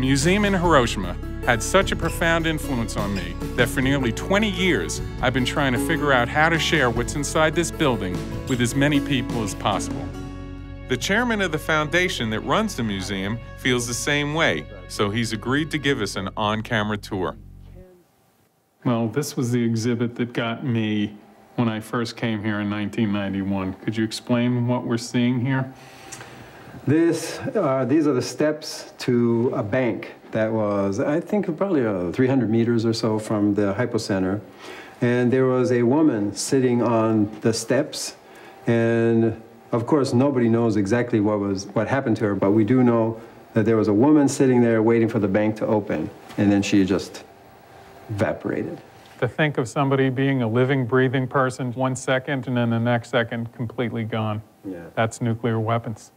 museum in Hiroshima had such a profound influence on me that for nearly 20 years, I've been trying to figure out how to share what's inside this building with as many people as possible. The chairman of the foundation that runs the museum feels the same way, so he's agreed to give us an on-camera tour. Well, this was the exhibit that got me when I first came here in 1991. Could you explain what we're seeing here? These are the steps to a bank that was, I think, probably 300 meters or so from the hypocenter. And there was a woman sitting on the steps. And of course, nobody knows exactly what happened to her, but we do know that there was a woman sitting there waiting for the bank to open. And then she just evaporated. To think of somebody being a living, breathing person 1 second and then the next second completely gone. Yeah. That's nuclear weapons.